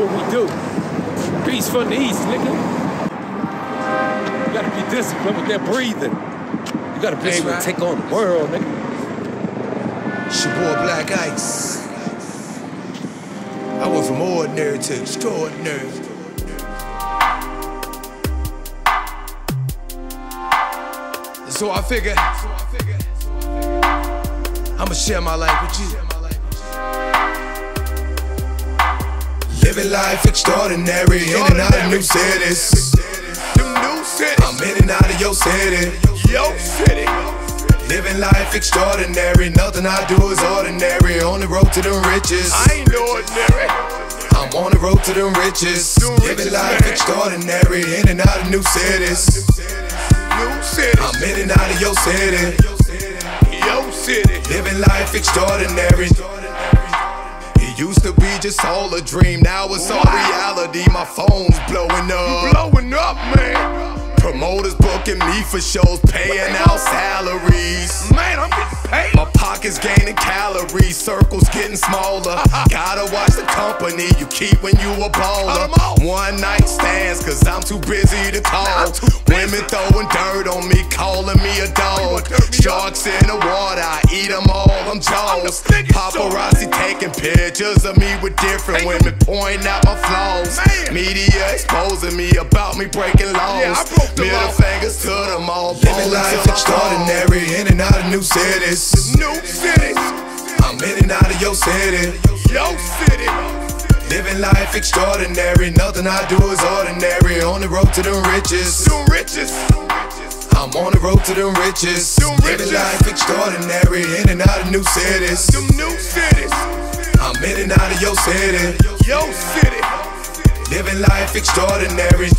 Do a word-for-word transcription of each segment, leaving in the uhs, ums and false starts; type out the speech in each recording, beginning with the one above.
what we do. Peace from the east, nigga. You gotta be disciplined with that breathing. You gotta be That's able right. to take on the world, nigga. It's your boy Black Ice. I went from ordinary to extraordinary. And so I figured, I'ma share my life with you. Living life extraordinary, in and out of new cities. I'm in and out of your city. Your city. Living life extraordinary, nothing I do is ordinary. On the road to them riches. I ain't ordinary. I'm on the road to them riches. Living life extraordinary, in and out of new cities. I'm in and out of your city. Your city. Living life extraordinary. Used to be just all a dream, now it's all reality. My phone's blowing up, blowing up, man. Promoters booking me for shows, paying out salaries. Man, I'm getting paid. My pockets gaining calories, circles getting smaller. Gotta watch the company you keep when you a baller. One night stands, cause I'm too busy to call. Women throwing dirt on me, calling me a dog. Sharks in the water, I eat them all, I'm Jaws. Paparazzi taking pictures of me with different women, pointing out my flaws. Media exposing me about me breaking laws. Middle fingers to them all. Living life extraordinary, in and out of new cities. I'm in and out of your city. Your city. Living life extraordinary, nothing I do is ordinary. On the road to them riches. Them riches. I'm on the road to them riches. Them riches. Living life extraordinary, in and out of new cities. Them new cities. I'm in and out of your city. Your city. Living life extraordinary.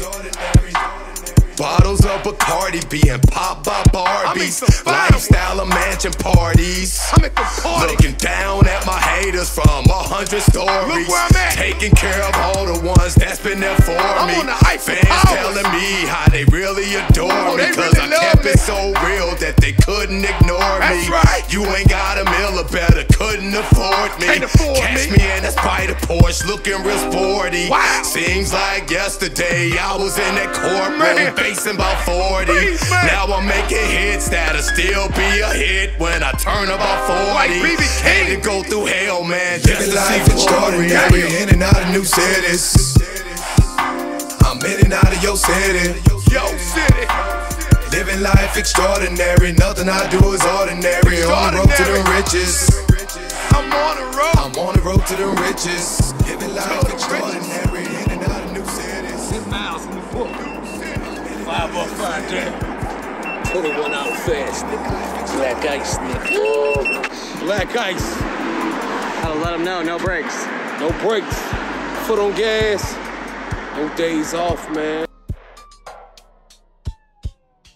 Bottles of Bacardi being popped by Barbies. Lifestyle of mansion parties. I'm at the party. Looking down at my haters from a hundred stories. Look where I'm at. Taking care of all the ones that's been there for I'm me. On the ice fans telling me how they really adore oh, me. Cause really I kept me. It so real that they couldn't ignore that's me. Right. You ain't got a mill or better, couldn't afford me. Afford Catch me. me in that spider Porsche looking real sporty. Wow. Seems like yesterday I was in that courtroom. Facing about forty. Please, now I'm making hits that'll still be a hit when I turn about forty. Like Had to go through hell, man. Living life extraordinary, in and out of new cities. I'm in and out of your city. Yo city. Living life extraordinary, nothing I do is ordinary. On the road to them riches. I'm on the road. I'm on the road to them riches. Living life extraordinary, in and out of new cities. Six miles from the book. Five off five down. Pull it one out fast, nigga. Black Ice, nigga. Black Ice. Gotta let them know, no breaks. No breaks. Foot on gas. No days off, man.